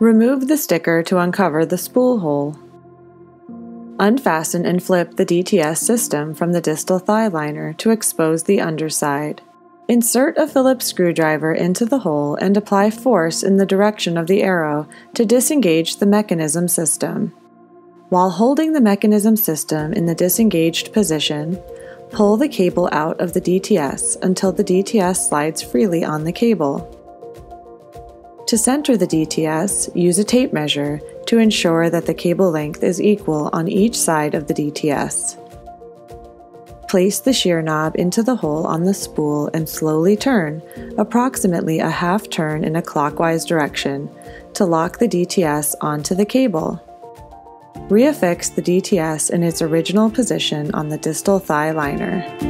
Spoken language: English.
Remove the sticker to uncover the spool hole. Unfasten and flip the DTS system from the distal thigh liner to expose the underside. Insert a Phillips screwdriver into the hole and apply force in the direction of the arrow to disengage the mechanism system. While holding the mechanism system in the disengaged position, pull the cable out of the DTS until the DTS slides freely on the cable. To center the DTS, use a tape measure to ensure that the cable length is equal on each side of the DTS. Place the shear knob into the hole on the spool and slowly turn, approximately a half turn in a clockwise direction, to lock the DTS onto the cable. Reaffix the DTS in its original position on the distal thigh liner.